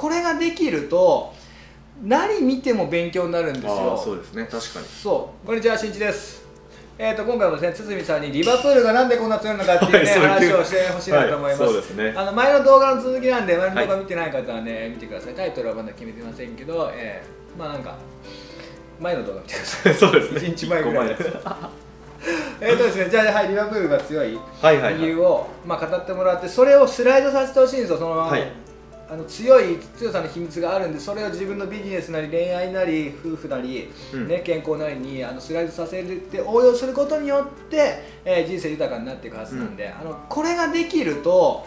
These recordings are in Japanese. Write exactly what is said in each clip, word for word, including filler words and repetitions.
これができると何見ても勉強になるんですよ。あ、そうですね、確かに。そう、こんにちは、しんいちです。えーと今回もですね、堤さんにリバプールがなんでこんな強いのかっていうね、話をしてほしいなと思います。はい、そうですね、あの前の動画の続きなんで、前の動画見てない方はね、はい、見てください。タイトルはまだ決めてませんけど、えー、まあなんか前の動画見てください。そうですね、いちにちまえぐらいです。えーとですね、じゃあ、はい、リバプールが強い理由をまあ語ってもらって、それをスライドさせてほしいんですよ。そのまま、はい、あの強い強さの秘密があるんで、それを自分のビジネスなり恋愛なり夫婦なり、うんね、健康なりにあのスライドさせて応用することによって、えー、人生豊かになっていくはずなんで、うん、あのこれができると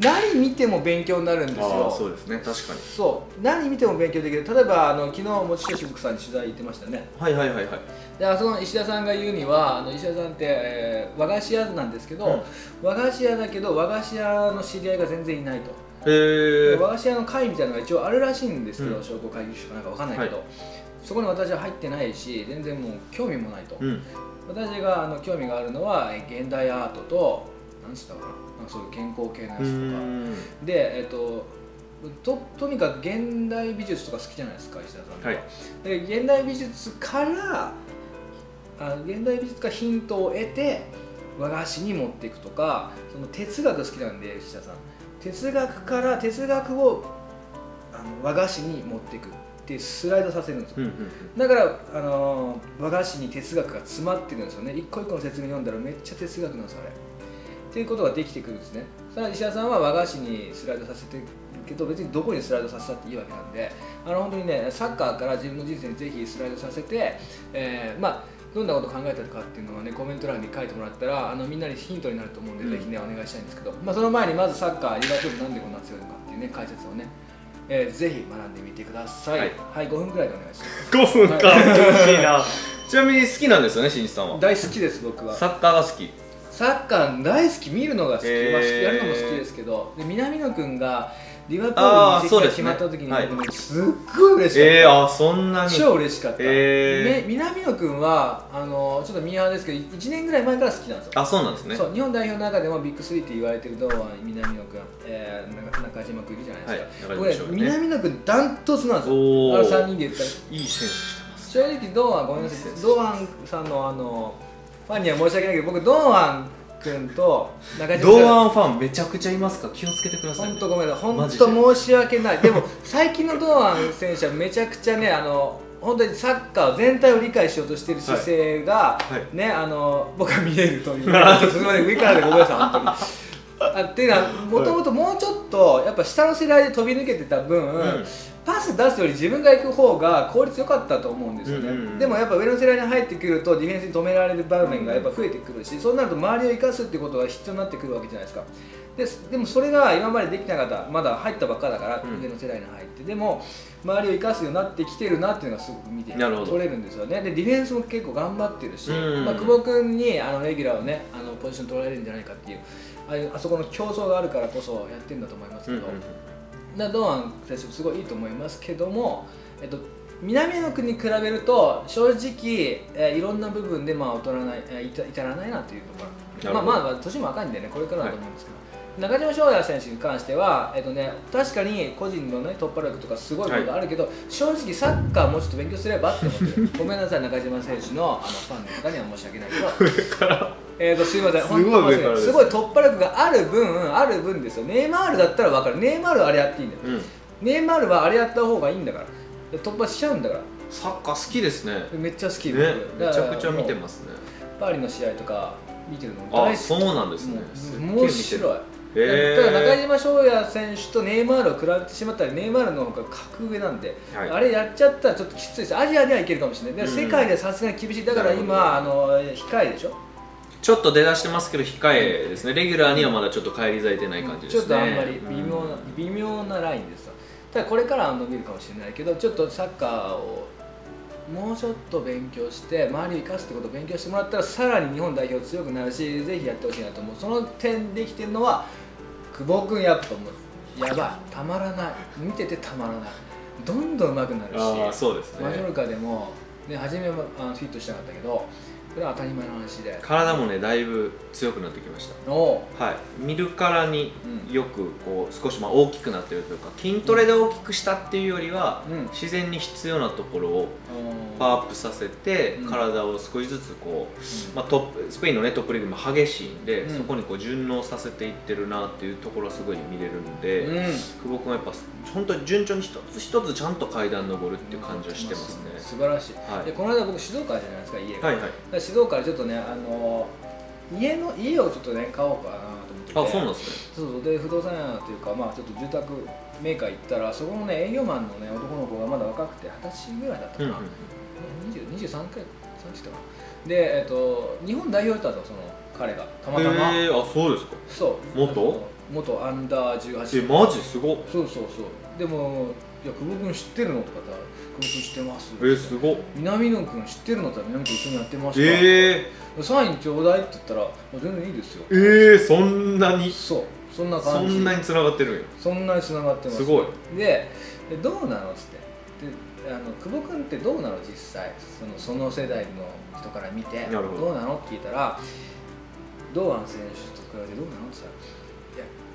何見ても勉強になるんですよ。そうですね、確かに。そう、何見ても勉強できる。例えばあの昨日持下しずくさんに取材行ってましたね。はいはいはいはい。で、あその石田さんが言うには、あの石田さんって、えー、和菓子屋なんですけど、うん、和菓子屋だけど和菓子屋の知り合いが全然いないと。和菓子屋の会みたいなのが一応あるらしいんですけど、うん、商工会議所かなんかわかんないけど、はい、そこに私は入ってないし、全然もう興味もないと。うん、私があの興味があるのは現代アートと、何つったかな、なんかそういう健康系のやつとかで、えっと、ととにかく現代美術とか好きじゃないですか、石田さんとか。はい、で現代美術からあ現代美術からヒントを得て和菓子に持っていくとか、その哲学好きなんで石田さん。哲学から哲学をあの和菓子に持っていくっていうスライドさせるんですよ。だから、あのー、和菓子に哲学が詰まってるんですよね。一個一個の説明読んだらめっちゃ哲学なんですあれ。っていうことができてくるんですね。さあ石田さんは和菓子にスライドさせてるけど、別にどこにスライドさせたっていいわけなんで、あの本当にね、サッカーから自分の人生にぜひスライドさせて、えー、まあどんなことを考えたかっていうのをね、コメント欄に書いてもらったら、あのみんなにヒントになると思うんで、うん、ぜひねお願いしたいんですけど、まあ、その前にまずサッカーリバプールなんでこんな強いのかっていうね解説をね、えー、ぜひ学んでみてください。はい、はい、ごふんくらいでお願いします。ごふんか、はい、いいな。ちなみに好きなんですよね、しんいちさんは。大好きです、僕は。サッカーが好き、サッカー大好き、見るのが好き、えー、まあ、やるのも好きですけど、で南野君がリバプールに移籍が決まった時に、僕すっごい嬉しかった。えー、あ、そんなに超嬉しかった。えー、南野君はあのちょっとミーハーですけど、いちねんぐらい前から好きなんですよ。あ、そうなんですね。そう、日本代表の中でもビッグスリーって言われてるのは南野君、えー、中島君いるじゃないですか。これ、はい、ね、南野君ダントツなんですよ。あのさんにんで言ったらいい選手してます。正直堂安、ごめんなさい、堂安さんのあのファンには申し訳ないけど、僕堂安君と中島君、堂安ファンめちゃくちゃいますから、気をつけてください、ね。本当ごめんなさい、本当申し訳ない。でも最近の堂安選手はめちゃくちゃね、あの本当にサッカー全体を理解しようとしている姿勢が、はいはい、ね、あの僕は見えるという。すみません、上からでごめんなさい、本当に。あっていうのは、もともともうちょっとやっぱ下の世代で飛び抜けてた分、うん、パス出すより自分が行く方が効率良かったと思うんですよね。でもやっぱ上の世代に入ってくるとディフェンスに止められる場面がやっぱ増えてくるし、そうなると周りを生かすってことが必要になってくるわけじゃないですか。で, でもそれが今までできなかった、まだ入ったばっかだから、うん、上の世代に入って、でも周りを生かすようになってきてるなっていうのがすごく見て取れるんですよね。でディフェンスも結構頑張ってるし、まあ、久保君にあのレギュラーをね、あのポジション取られるんじゃないかっていう、あ, あそこの競争があるからこそやってるんだと思いますけど、堂安選手すごいいいと思いますけども、えっと、南野国に比べると正直、えー、いろんな部分でまあ劣らない、えー、至らないなというところ、まあまあ年も若いんでね、これからだと思うんですけど。はい、中島翔哉選手に関しては、えっとね、確かに個人の、ね、突破力とかすごいことあるけど、はい、正直サッカーもうちょっと勉強すればって思ってる。ごめんなさい、中島選手のあのファンの方には申し訳ないけど、えっとすいません、本当にすごい突破力がある分、ある分ですよ。ネイマールだったら分かる、ネイマールはあれやっていいんだよ、うん、ネイマールはあれやった方がいいんだから、突破しちゃうんだから。サッカー好きですね、めっちゃ好き、ね、めちゃくちゃ見てますね。パリの試合とか見てるの大好き。あ、そうなんですね、面白い。ただ中島翔哉選手とネイマールを比べてしまったら、ネイマールの方が格上なんで、はい、あれやっちゃったらちょっときついです。アジアではいけるかもしれない、世界ではさすがに厳しい。だから今あの控えでしょ、ちょっと出だしてますけど控えですね。レギュラーにはまだちょっと返り咲いてない感じですね、うん、ちょっとあんまり微妙な、うん、微妙なラインです。ただこれからは伸びるかもしれないけど、ちょっとサッカーをもうちょっと勉強して周りを生かすってことを勉強してもらったら、さらに日本代表強くなるし、ぜひやってほしいなと思う。その点できてるのは久保君、やっぱもうやばい、たまらない、見ててたまらない、どんどん上手くなるし、マジョルカでも、ね、初めはあのフィットしてなかったけど、これは当たり前の話で、体もねだいぶ強くなってきました。おお、はい、見るからによくこう少しまあ大きくなってるというか、筋トレで大きくしたっていうよりは、うん、自然に必要なところをパワーアップさせて、うん、体を少しずつこう、うん、まあ、トップスペインの、ね、トップリーグも激しいんで、うん、そこにこう順応させていってるなっていうところはすごい見れるので、うん、久保君はやっぱ本当に順調に一つ一つちゃんと階段登るっていう感じはしてますね。素晴らしい、はい、でこの間僕静岡じゃないですか、家が、はい、はい静岡でちょっとね、あのー、家の家をちょっとね買おうかなと思ってて、あ、そうなんですね。そうそう、で不動産屋というか、まあちょっと住宅メーカー行ったら、そこのね営業マンのね男の子がまだ若くて二十歳ぐらいだったかな、にじゅうさんかいさんじゅうとかで、えっと日本代表だったと、その彼がたまたま、えー、あ、そうですか。そう元元アンダーじゅうはち、えマジすごっ。そうそうそう、でもいや、久保君知ってるのとかだ、久保君知ってます。え、すごっ。南野君知ってるのとか、南野君一緒にやってました。ええー。サインちょうだいって言ったら、全然いいですよ。ええー、そんなに。そう、そんな感じ。そんなに繋がってるよ。そんなに繋がってます。すごい。で、どうなのっつって。で、あの久保君ってどうなの実際、そのその世代の人から見て、どうなのって聞いたら、堂安選手と比べてどうなのって言ったら、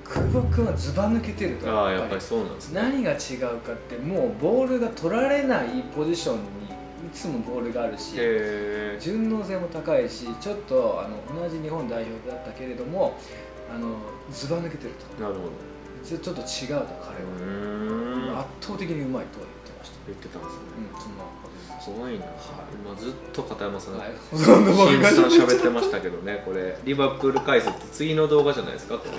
久保君はずば抜けてると。やっぱりそうなんですね。何が違うかって、もうボールが取られないポジションにいつもボールがあるし、順応性も高いし、ちょっとあの同じ日本代表だったけれども、あのずば抜けてると。なるほど。ちょっと違うと、彼は圧倒的にうまいとは言ってました。言ってたんですね。うん、そんなことすごいな。今ずっと片山さんがチームさん喋ってましたけどね、これリバプール解説次の動画じゃないですかこれ。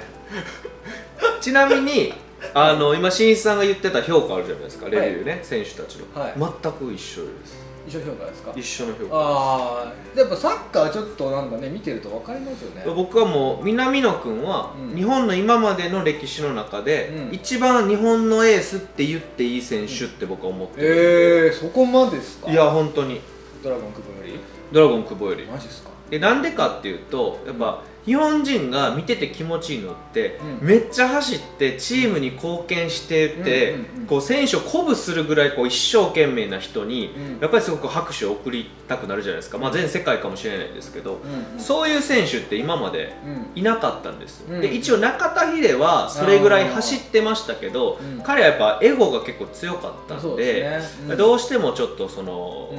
ちなみにあの今新一さんが言ってた評価あるじゃないですか、レビューね、はい、選手たちの、はい、全く一緒です。一緒評価ですか。一緒の評価。ああ、やっぱサッカーちょっとなんかね見てると分かりますよね。僕はもう南野君は日本の今までの歴史の中で、うん、一番日本のエースって言っていい選手って僕は思ってる、うん、ええー、そこまでですか。いや本当にドラゴン久保よりドラゴン久保よりマジですか。でなんでかっていうと、やっぱ、うん、日本人が見てて気持ちいいのって、うん、めっちゃ走ってチームに貢献してて、こう選手を鼓舞するぐらいこう一生懸命な人に、うん、やっぱりすごく拍手を送りたくなるじゃないですか、まあ、全世界かもしれないですけど、うん、そういう選手って今までいなかったんですよ、うん、で一応中田秀はそれぐらい走ってましたけど、うん、彼はやっぱエゴが結構強かったんで、ね、うん、どうしてもちょっとその、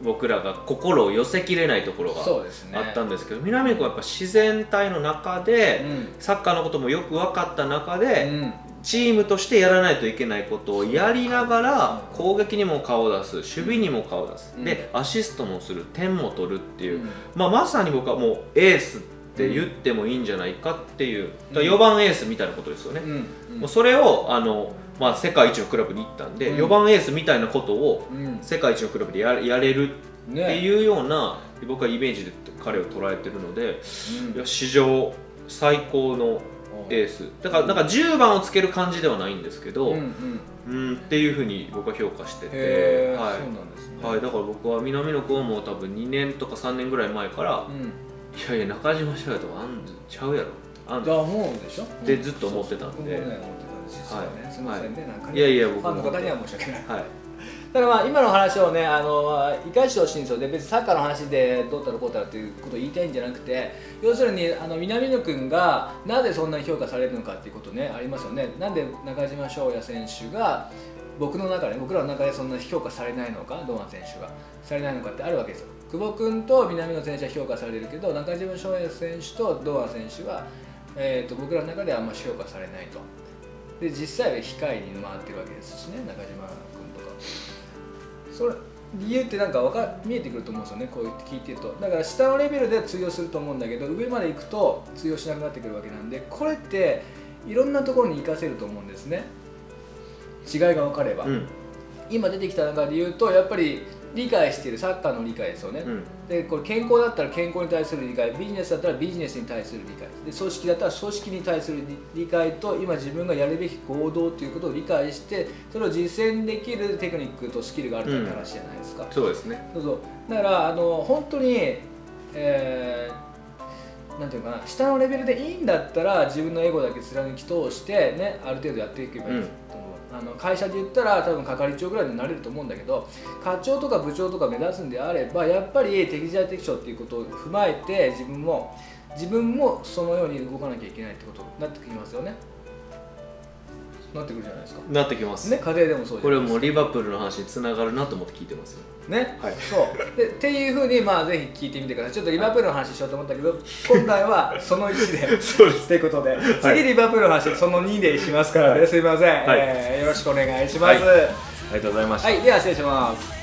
うん、僕らが心を寄せきれないところがあったんですけど、南野君はやっぱ自然と体の中で、うん、サッカーのこともよく分かった中で、うん、チームとしてやらないといけないことをやりながら、攻撃にも顔を出す、守備にも顔を出す、うん、でアシストもする、点も取るっていう、うん、まあ、まさに僕はもうエースって言ってもいいんじゃないかっていう、うん、よんばんエースみたいなことですよね。もうそれをあの、まあ、世界一のクラブに行ったんで、うん、よんばんエースみたいなことを世界一のクラブで や, やれるっていうような、ね、僕はイメージで彼を捉えてるので、うん、いや史上最高のエースだから、なんかじゅうばんをつける感じではないんですけど、うん、うん、うんっていうふうに僕は評価してて、はい、そうなんですね、はい、だから僕は南野君も多分にねんとかさんねんぐらい前から、うん、いやいや中島翔也とかあんちゃうやろ、あんじゃ思うでしょってずっと思ってたんで、すみませんね、なんかね、いやいや僕もファンの方には申し訳ない。はい、だからまあ今の話をね、あの生かしてほしいんですよ。で別にサッカーの話でどうたらこうたらっていうことを言いたいんじゃなくて、要するにあの南野君がなぜそんなに評価されるのかっていうことね、ありますよね。なんで中島翔也選手が僕の中で、僕らの中でそんなに評価されないのか、堂安選手がされないのかってあるわけですよ。久保君と南野選手は評価されるけど、中島翔也選手と堂安選手は、えー、と僕らの中ではあんまり評価されないと。で実際は控えに回ってるわけですしね、中島君とか。それ理由ってなんかわか見えてくると思うんですよね、こう聞いてると。だから下のレベルで通用すると思うんだけど、上まで行くと通用しなくなってくるわけなんで、これっていろんなところに活かせると思うんですね、違いが分かれば、うん、今出てきた中で言うと、やっぱり理解しているサッカーの理解ですよね、うん、でこれ健康だったら健康に対する理解、ビジネスだったらビジネスに対する理解で、組織だったら組織に対する理解と、今自分がやるべき行動ということを理解して、それを実践できるテクニックとスキルがあるという話じゃないですか、うん、そうですね。そうそう、だからあの本当に、えー、なんていうかな、下のレベルでいいんだったら自分のエゴだけ貫き通して、ね、ある程度やっていけばいいと思う、うんあの会社で言ったら多分係長ぐらいになれると思うんだけど、課長とか部長とか目指すんであればやっぱり適材適所っていうことを踏まえて自分も自分もそのように動かなきゃいけないってことになってきますよね。なってくるじゃないですか。なってきますね。家庭でもそうです。これもうリバプールの話につながるなと思って聞いてますよね。はい、そうでっていうふうにまあぜひ聞いてみてください。ちょっとリバプールの話しようと思ったけど、今回はそのいちでということで、次リバプールの話そのにでしますからね。すいません、はい、えー、よろしくお願いします、はい、ありがとうございました。はい、では失礼します。